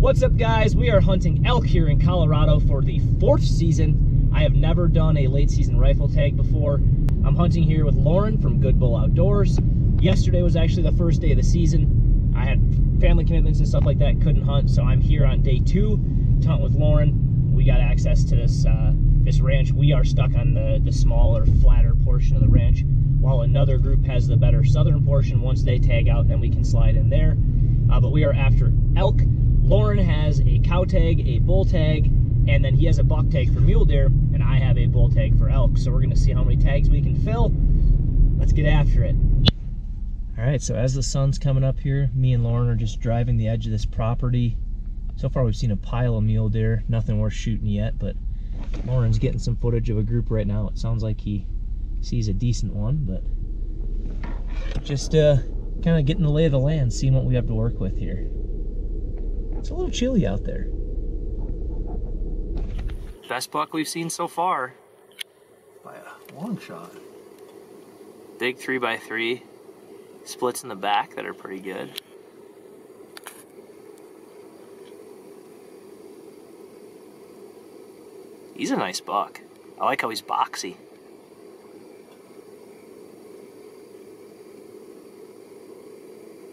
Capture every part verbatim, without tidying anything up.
What's up, guys? We are hunting elk here in Colorado for the fourth season. I have never done a late season rifle tag before. I'm hunting here with Lauren from Good Bull Outdoors. Yesterday was actually the first day of the season. I had family commitments and stuff like that, couldn't hunt, so I'm here on day two to hunt with Lauren. We got access to this uh, this ranch. We are stuck on the, the smaller, flatter portion of the ranch, while another group has the better southern portion. Once they tag out, then we can slide in there. Uh, but we are after elk. Lauren has a cow tag, a bull tag, and then he has a buck tag for mule deer, and I have a bull tag for elk. So we're gonna see how many tags we can fill. Let's get after it. All right, so as the sun's coming up here, me and Lauren are just driving the edge of this property. So far we've seen a pile of mule deer, nothing worth shooting yet, but Lauren's getting some footage of a group right now. It sounds like he sees a decent one, but just uh, kind of getting the lay of the land, seeing what we have to work with here. It's a little chilly out there. Best buck we've seen so far. By a long shot. Big three by three. Splits in the back that are pretty good. He's a nice buck. I like how he's boxy.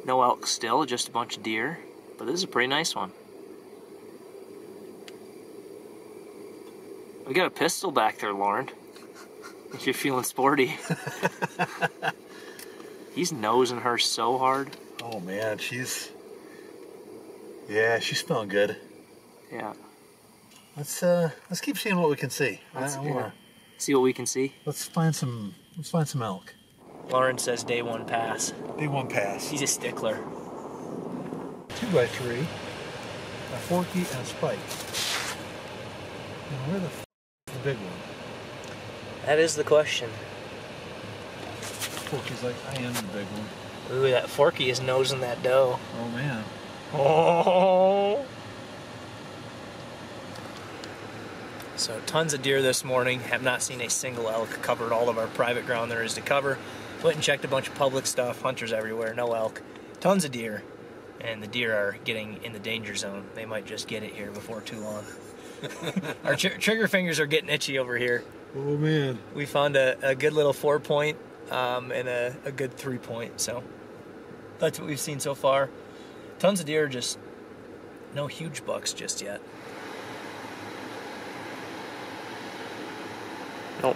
No elk still, just a bunch of deer, but this is a pretty nice one. We got a pistol back there, Lauren, if you're feeling sporty. He's nosing her so hard. Oh man, she's, yeah, she's smelling good. Yeah. Let's uh, let's keep seeing what we can see. Let's I, I wanna... see what we can see. Let's find some. Let's find some elk. Lauren says day one pass. Day one pass. He's a stickler. Two by three, a forky, and a spike. And where the f is the big one? That is the question. Forky's like, I am the big one. Ooh, that forky is nosing that doe. Oh, man. Oh. So tons of deer this morning. Have not seen a single elk. Covered all of our private ground there is to cover. Went and checked a bunch of public stuff. Hunters everywhere. No elk. Tons of deer. And the deer are getting in the danger zone. They might just get it here before too long. Our tr trigger fingers are getting itchy over here. Oh, man. We found a, a good little four-point. Um, and a, a good three-point, so that's what we've seen so far. Tons of deer, just no huge bucks just yet. Nope.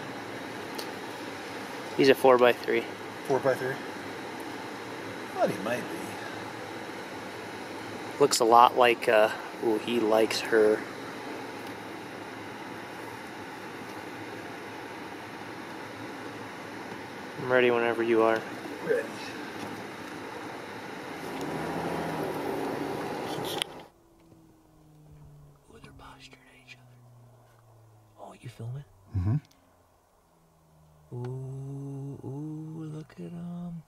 He's a four by three. Four by three? Thought he might be. Looks a lot like, uh, ooh, he likes her. I'm ready whenever you are. Ready. Ooh, they're postured at each other. Oh, you filming? Mm-hmm. Ooh, ooh, look at um.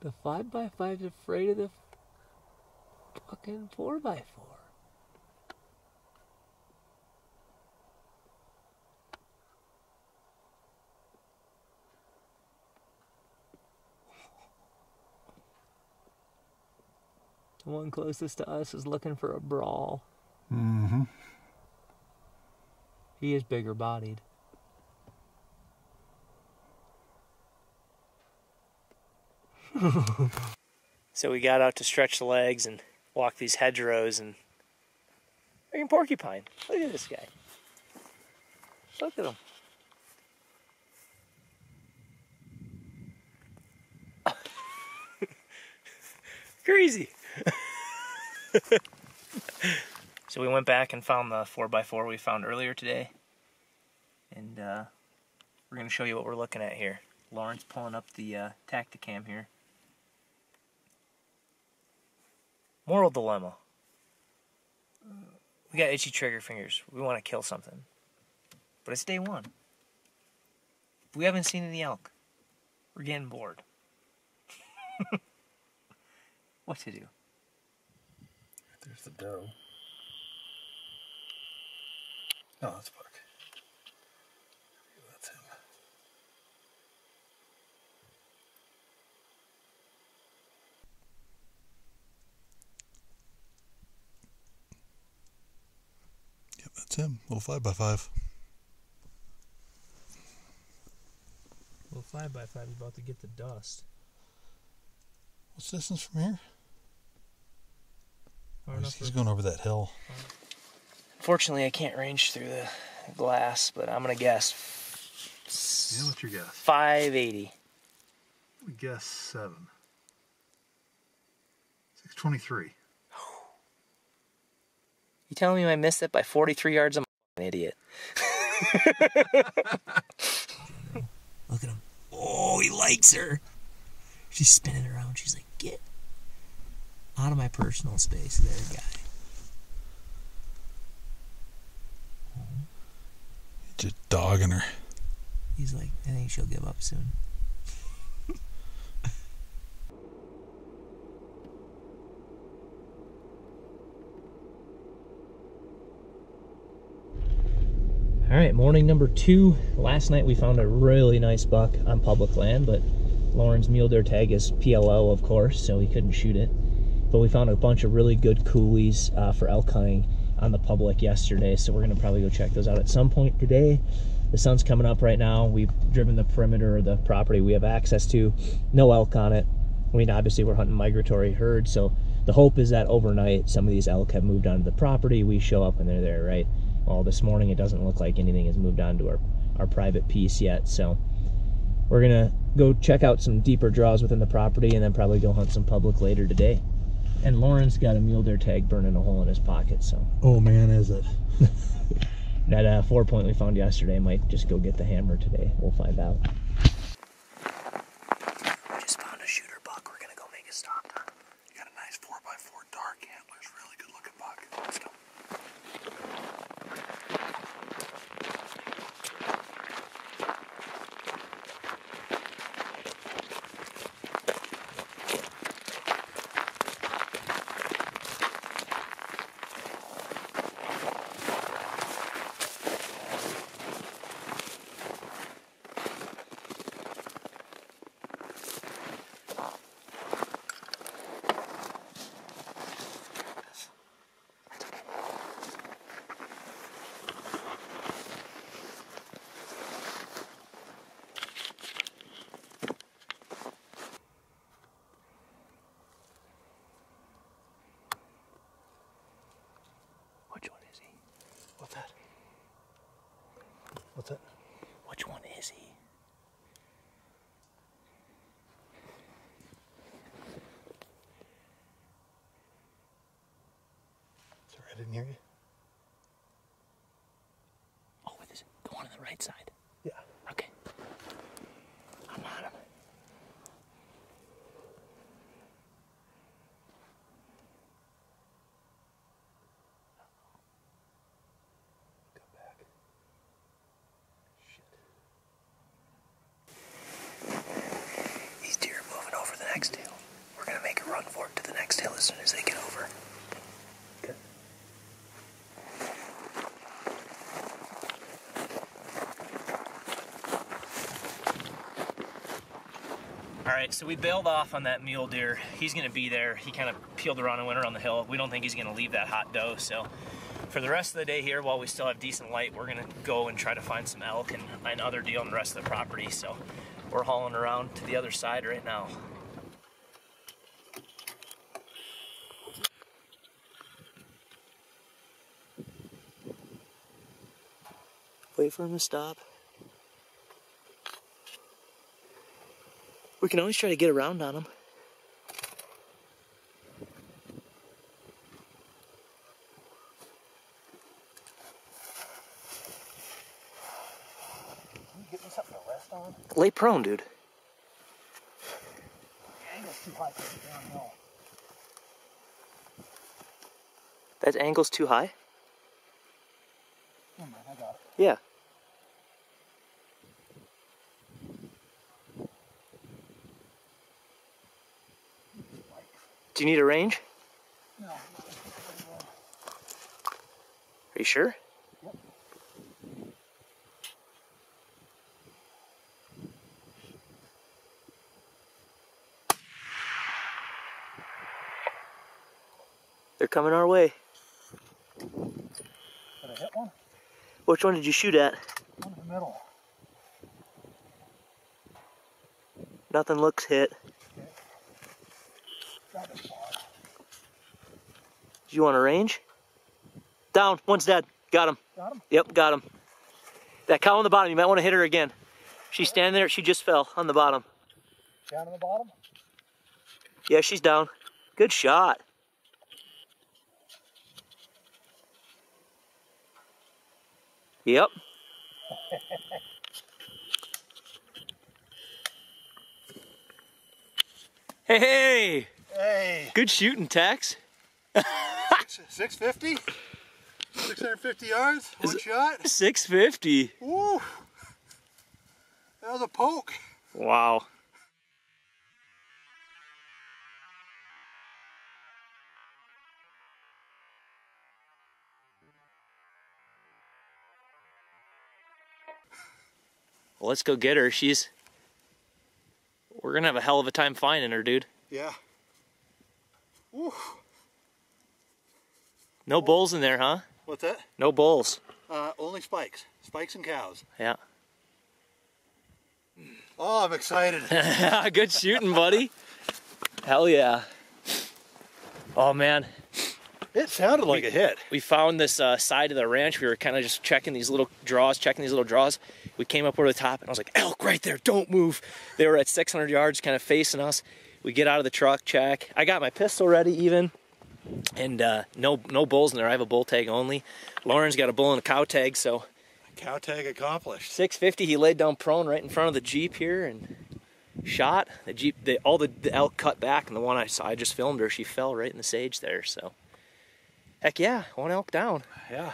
The five by five's afraid of the fucking four by four. The one closest to us is looking for a brawl. Mm-hmm. He is bigger bodied. So we got out to stretch the legs and walk these hedgerows and... Freaking porcupine. Look at this guy. Look at him. Crazy. So we went back and found the four by four we found earlier today, and uh, we're going to show you what we're looking at here. Lauren's pulling up the uh, Tacticam here. Moral dilemma. We got itchy trigger fingers. We want to kill something, but it's day one. If we haven't seen any elk, we're getting bored. What to do? There's the doe. No, that's Buck. That's him. That's him, little five by five. Little five by five is about to get the dust. What's the distance from here? He's going over that hill. Fortunately, I can't range through the glass, but I'm gonna guess. Yeah, what's your guess? five eighty. We guess seven. six twenty-three. You telling me I missed that by forty-three yards? I'm an idiot. Look at him. Oh, he likes her. She's spinning around. She's like, get out of my personal space there, guy. Just dogging her. He's like, I think she'll give up soon. All right, morning number two. Last night we found a really nice buck on public land, but Lauren's mule deer tag is P L O, of course, so we couldn't shoot it. But we found a bunch of really good coolies uh, for elk hunting on the public yesterday, so we're gonna probably go check those out at some point today. The sun's coming up right now. We've driven the perimeter of the property we have access to. No elk on it. I mean, obviously we're hunting migratory herds, so the hope is that overnight some of these elk have moved onto the property. We show up and they're there, right? Well, this morning it doesn't look like anything has moved on to our, our private piece yet, so we're gonna go check out some deeper draws within the property and then probably go hunt some public later today. And Lauren's got a mule deer tag burning a hole in his pocket, so. Oh man, is it? That uh, four point we found yesterday, might just go get the hammer today. We'll find out. We just found a shooter buck. We're gonna go make a stop on. You got a nice four by four dark antlers, really good looking buck. Let's go. What's that? Which one is he? Sorry, I didn't hear you. Oh, with his, the one on the right side. Yeah. Okay. I'm on him. As soon as they get over. Okay. All right, so we bailed off on that mule deer. He's gonna be there. He kind of peeled around and went around the hill. We don't think he's gonna leave that hot doe. So for the rest of the day here, while we still have decent light, we're gonna go and try to find some elk and another deal on the rest of the property. So we're hauling around to the other side right now. Wait for him to stop. We can always try to get around on him. Can you get me something to rest on? Lay prone, dude. The angle's too high for the downhill. That angle's too high? Never mind, I got it. Yeah. Do you need a range? No. Are you sure? Yep. They're coming our way. But I I hit one. Which one did you shoot at? One in the middle. Nothing looks hit. Okay. That is far. Do you want to range? Down. One's dead. Got him. Got him? Yep, got him. That cow on the bottom, you might want to hit her again. She's standing there. She just fell on the bottom. Down on the bottom? Yeah, she's down. Good shot. Yep. Hey, hey. Hey. Good shooting, Tax. six fifty? six hundred fifty yards? One shot? six fifty. Woo. That was a poke. Wow. Well, let's go get her. She's... We're gonna have a hell of a time finding her, dude. Yeah. Woo. No bulls in there, huh? What's that? No bulls. Uh, only spikes. Spikes and cows. Yeah. Oh, I'm excited. Good shooting, buddy. Hell yeah. Oh, man. It sounded like we, a hit. We found this uh, side of the ranch. We were kind of just checking these little draws, checking these little draws. We came up over the top, and I was like, elk right there, don't move. They were at six hundred yards, kind of facing us. We get out of the truck, check. I got my pistol ready even. And uh, no no bulls in there. I have a bull tag only. Lauren's got a bull and a cow tag, so. Cow tag accomplished. six fifty, he laid down prone right in front of the Jeep here and shot. The Jeep, the, all the, the elk cut back, and the one I saw, I just filmed her. She fell right in the sage there, so. Heck yeah, one elk down. Yeah.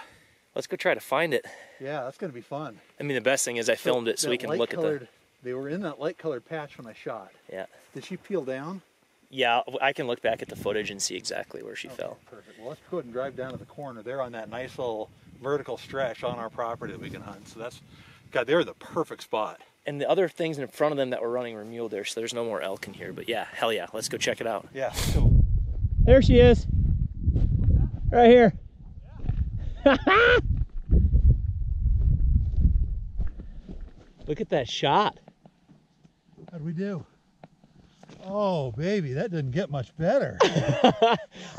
Let's go try to find it. Yeah, that's going to be fun. I mean, the best thing is I filmed it so we can look at the... They were in that light-colored patch when I shot. Yeah. Did she peel down? Yeah, I can look back at the footage and see exactly where she okay, fell. Perfect. Well, let's go ahead and drive down to the corner there on that nice little vertical stretch on our property that we can hunt. So that's, God, they're the perfect spot. And the other things in front of them that were running were mule deer, so there's no more elk in here. But yeah, hell yeah, let's go check it out. Yeah. Cool. There she is. Right here. Yeah. Look at that shot. How'd we do? Oh, baby, that didn't get much better.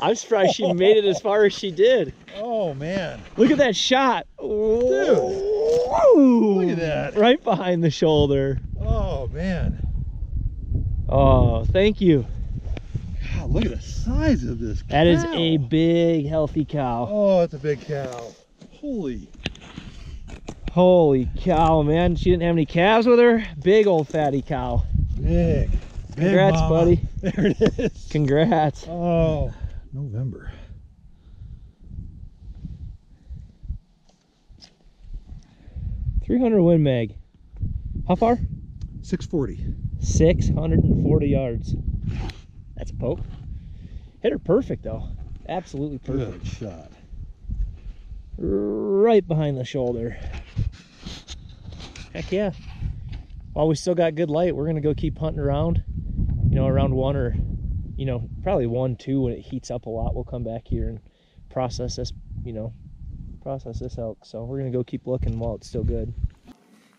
I'm surprised she made it as far as she did. Oh, man. Look at that shot. Dude. Ooh, look at that. Right behind the shoulder. Oh, man. Oh, thank you. God, look at the size of this cow. That is a big, healthy cow. Oh, that's a big cow. Holy. Holy cow, man. She didn't have any calves with her. Big old fatty cow. Big. Congrats, buddy. There it is. Congrats. Oh, November. three hundred Win Mag. How far? six forty. six hundred forty yards. That's a poke. Hit her perfect, though. Absolutely perfect. Good shot. Right behind the shoulder. Heck yeah. While we still got good light, we're going to go keep hunting around. You know, around one or, you know, probably one, two, when it heats up a lot, we'll come back here and process this, you know, process this elk. So we're going to go keep looking while it's still good.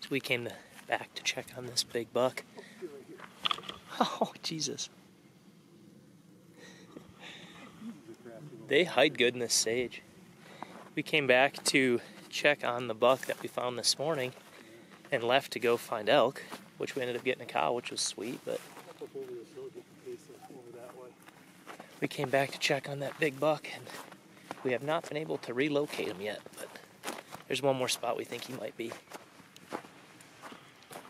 So we came to, back to check on this big buck. Oh, Jesus. They hide good in this sage. We came back to check on the buck that we found this morning and left to go find elk, which we ended up getting a cow, which was sweet, but... We came back to check on that big buck, and we have not been able to relocate him yet, but there's one more spot we think he might be.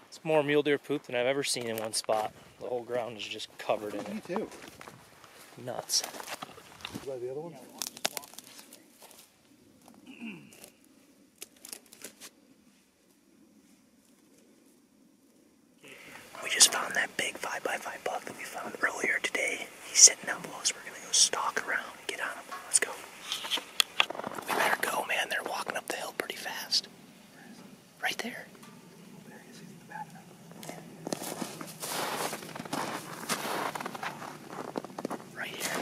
It's more mule deer poop than I've ever seen in one spot. The whole ground is just covered in it. Me too. Nuts. Is that the other one? We just found that big five by five buck that we found earlier today. He's sitting down below, so we're gonna go stalk around and get on him. Let's go. We better go, man. They're walking up the hill pretty fast. Right there. There he is. He's in the back. Right here.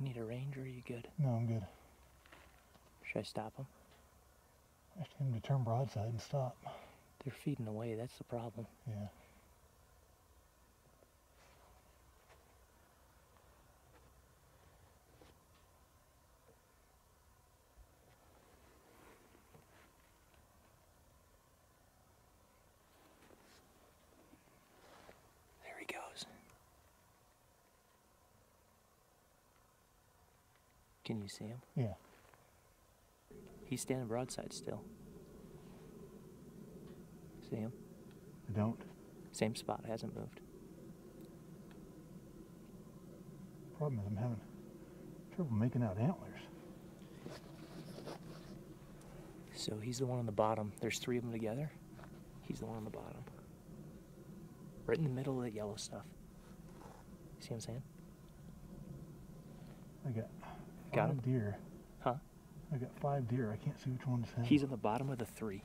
You need a range, or are you good? No, I'm good. Should I stop them? I just need them to turn broadside and stop. They're feeding away, that's the problem. Yeah. Can you see him? Yeah. He's standing broadside still. See him? I don't. Same spot, hasn't moved. Problem is I'm having trouble making out antlers. So he's the one on the bottom. There's three of them together. He's the one on the bottom. Right in the middle of that yellow stuff. See what I'm saying? I got... Got him? Deer. Huh? I got five deer. I can't see which one's him. He's on the bottom of the three.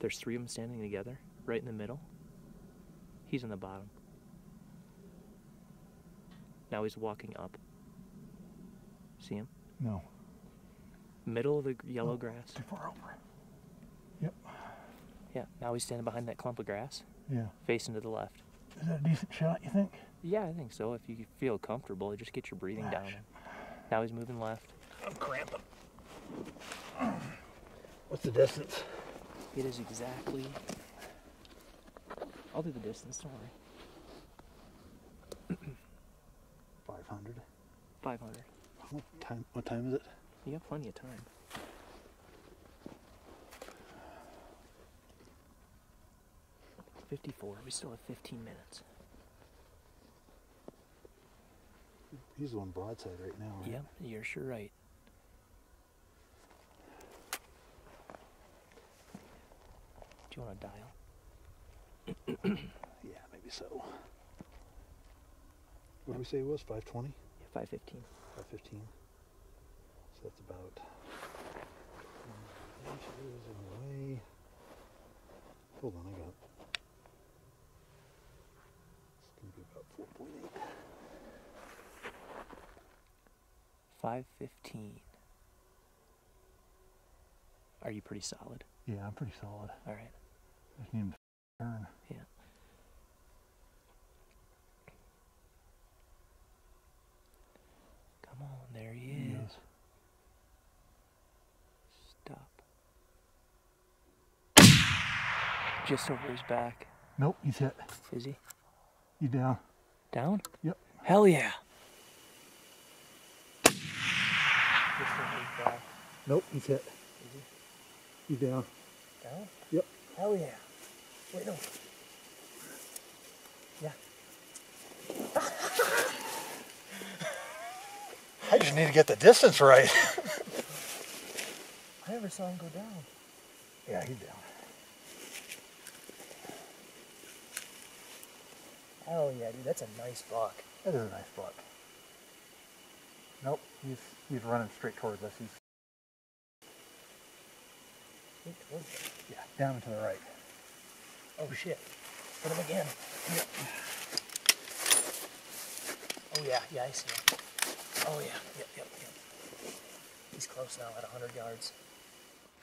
There's three of them standing together, right in the middle. He's on the bottom. Now he's walking up. See him? No. Middle of the yellow oh, grass. Too far over. Yep. Yeah. Now he's standing behind that clump of grass. Yeah. Facing to the left. Is that a decent shot, you think? Yeah, I think so. If you feel comfortable, just get your breathing Gosh. down. Now he's moving left. I'm cramping. What's the distance? It is exactly... I'll do the distance, don't worry. five hundred. five hundred. What time, what time is it? You got plenty of time. fifty-four. We still have fifteen minutes. He's the one broadside right now, right? Yep, you're sure right. Do you want to dial? Yeah, maybe so. What did we say it was? five twenty? Yeah, five fifteen. five fifteen. So that's about... Away. Hold on, I got... It's going to be about four point eight. five fifteen. Are you pretty solid? Yeah, I'm pretty solid. All right. I just need him to turn. Yeah. Come on, there he, he is. is. Stop. Just over his back. Nope, he's hit. Is he? You down? Down? Yep. Hell yeah. Nope, he's hit. Is he? He's down. Down? Yep. Hell yeah. Wait, no. Yeah. I just need to get the distance right. I never saw him go down. Yeah, he's down. Hell yeah, dude, that's a nice buck. That is a nice buck. Nope, he's, he's running straight towards us. He's Yeah, down and to the right. Oh shit. Put him again. Yep. Oh yeah, yeah, I see him. Oh yeah, yep, yep, yep. He's close now at one hundred yards.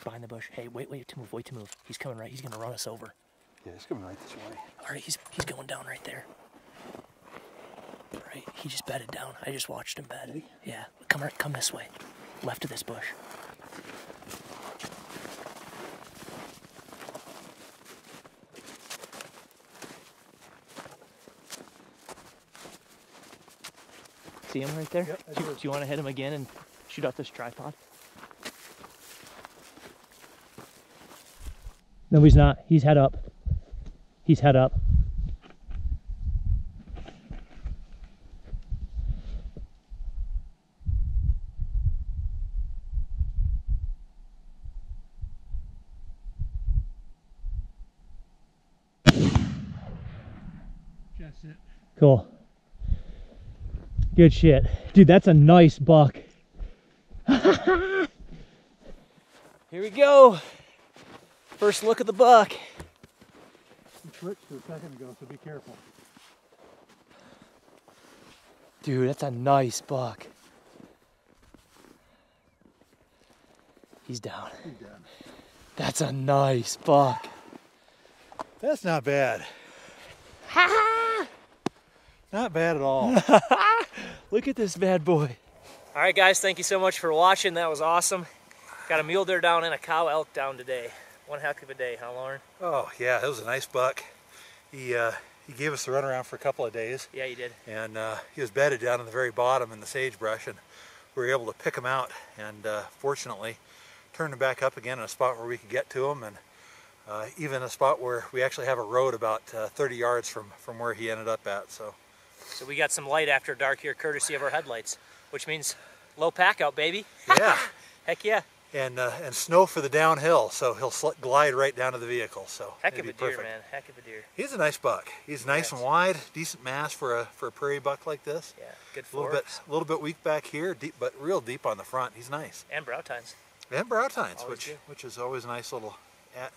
Behind the bush. Hey, wait, wait to move, wait to move. He's coming right, he's going to run us over. Yeah, he's coming right this way. Alright, he's, he's going down right there. Right, he just bedded down. I just watched him bed. Really? Yeah, come right, come this way. Left of this bush. See him right there? Yep, do, do you want to hit him again and shoot off this tripod? No, he's not. He's head up. He's head up. That's it. Cool. Good shit. Dude, that's a nice buck. Here we go. First look at the buck. He twitched a second ago, so be careful. Dude, that's a nice buck. He's down. He's down. That's a nice buck. That's not bad. Not bad at all. Look at this bad boy. All right, guys, thank you so much for watching. That was awesome. Got a mule deer down and a cow elk down today. One heck of a day, huh, Lauren? Oh, yeah, it was a nice buck. He, uh, he gave us the runaround for a couple of days. Yeah, he did. And uh, he was bedded down in the very bottom in the sagebrush, and we were able to pick him out and uh, fortunately turned him back up again in a spot where we could get to him, and uh, even a spot where we actually have a road about uh, thirty yards from, from where he ended up at. So. So we got some light after dark here, courtesy of our headlights, which means low pack out, baby. Yeah. Heck yeah. And, uh, and snow for the downhill, so he'll sl glide right down to the vehicle. So heck of a deer, man. Heck of a deer. He's a nice buck. He's nice and wide, decent mass for a for a prairie buck like this. Yeah, good for a little bit, a little bit weak back here, deep, but real deep on the front. He's nice. And brow tines. And brow tines, which do. which is always a nice little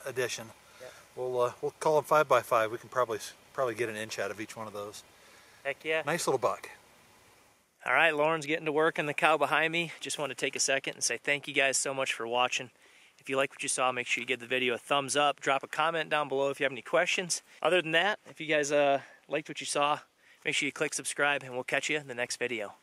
addition. Yeah. We'll uh, we'll call them five by five. We can probably probably get an inch out of each one of those. Heck yeah. Nice little buck. All right, Lauren's getting to work on the cow behind me. Just want to take a second and say thank you guys so much for watching. If you like what you saw, make sure you give the video a thumbs up. Drop a comment down below if you have any questions. Other than that, if you guys uh, liked what you saw, make sure you click subscribe, and we'll catch you in the next video.